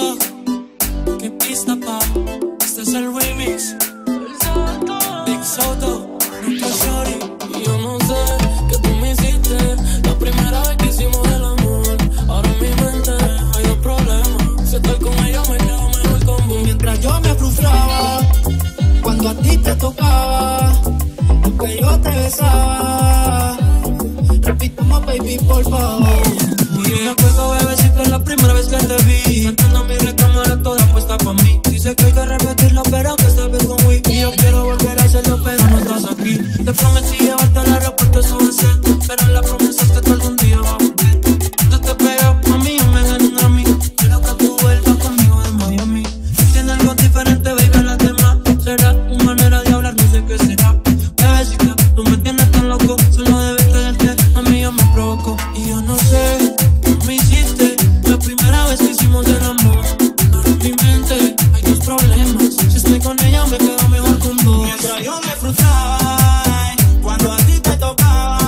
Soto, que pista pa. Este es el remix. Big Soto, Neutro Shorty. Yo no sé que tú me hiciste la primera vez que hicimos el amor. Ahora en mi mente hay dos problemas. Si estoy con ella me llevo mejor con vos. Mientras yo me frustraba cuando a ti te tocaba, aunque yo te besaba. Repitamos baby por favor. Yo me acuerdo, bebé, siempre la primera vez que te vi, cantando mi recámara toda puesta pa' mí. Dice que hay que repetirlo, pero que esta vez con Wii. Y yo quiero volver a hacerlo, pero no estás aquí. Te prometí llevarte al aeropuerto, eso va a ser. Pero la promesa es que tú algún día vas a volver. Yo te pego pa' mí, yo me gané un Grammy. Quiero que tú vuelvas conmigo de Miami. Tiene algo diferente, baby, a las demás. Será tu manera de hablar, no sé qué será. Bebecita, tú me tienes tan loco. Solo debes creerte, a mí yo me provoco. Y yo no sé. Me hiciste la primera vez que hicimos el amor. En mi mente hay dos problemas. Si estoy con ella me quedo mejor con vos. Mientras yo me frustraba cuando a ti te tocaba,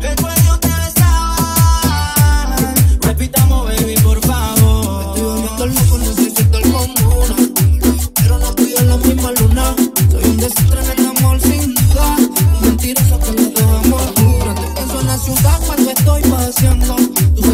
después yo te besaba. Repitamos baby por favor. Estoy volviendo loco, necesito el común, pero no estoy en la misma luna. Soy un desastre en el amor sin duda, mentiroso que no te amor. No te pienso en la ciudad cuando estoy paseando.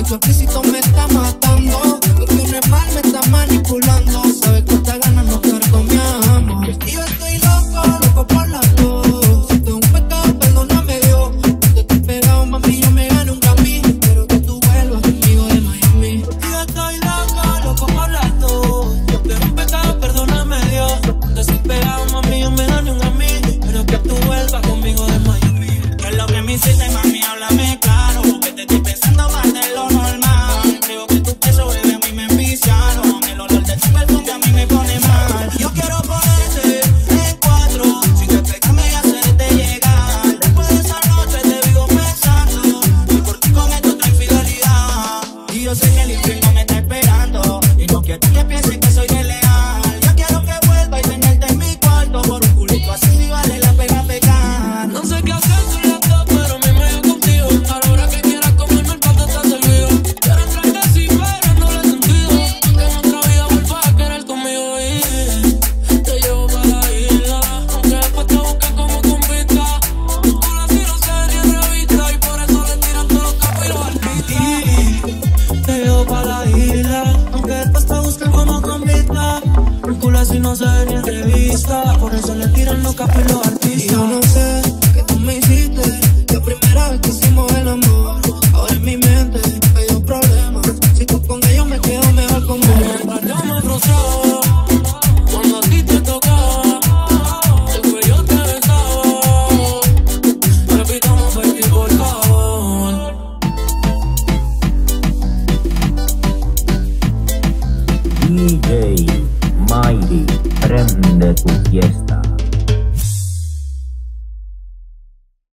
Tu explícito me está matando, lo que no es mal me está manipulando. Sabes que esta gana no cargo mi amor. Y yo estoy loco, loco por las dos. Si tengo un pecado, perdóname Dios. Yo estoy pegado, mami, yo me gano un Grammy. Pero que tú vuelvas conmigo de Miami. Y yo estoy loco, loco por las dos. Si tengo un pecado, perdóname Dios. Yo estoy pegado, mami, yo me gano un Grammy. Pero que tú vuelvas conmigo de Miami. Que es lo que me hiciste, mami, háblame claro. Que te estoy pensando más de lo normal. Creo que tu peso, bebé, a mí me enviciaron. El olor de tu perfume a mí me pone mal. Yo quiero ponerte en cuatro, sin despegarme y hacerte llegar. Después de esa noche te vivo pensando, y por ti cometo tu infidelidad. Y yo sé que el infierno me está esperando, y no quiero que pienses que soy desleal. Yo quiero que vuelva y tenerte en mi cuarto. Por un culito así vale la pena pecar. No sé qué hacer. Si no se ve ni entrevista, por eso le tiran los capos los artistas. Y yo no sé que tú me hiciste la primera vez que hicimos el amor. Ahora en mi mente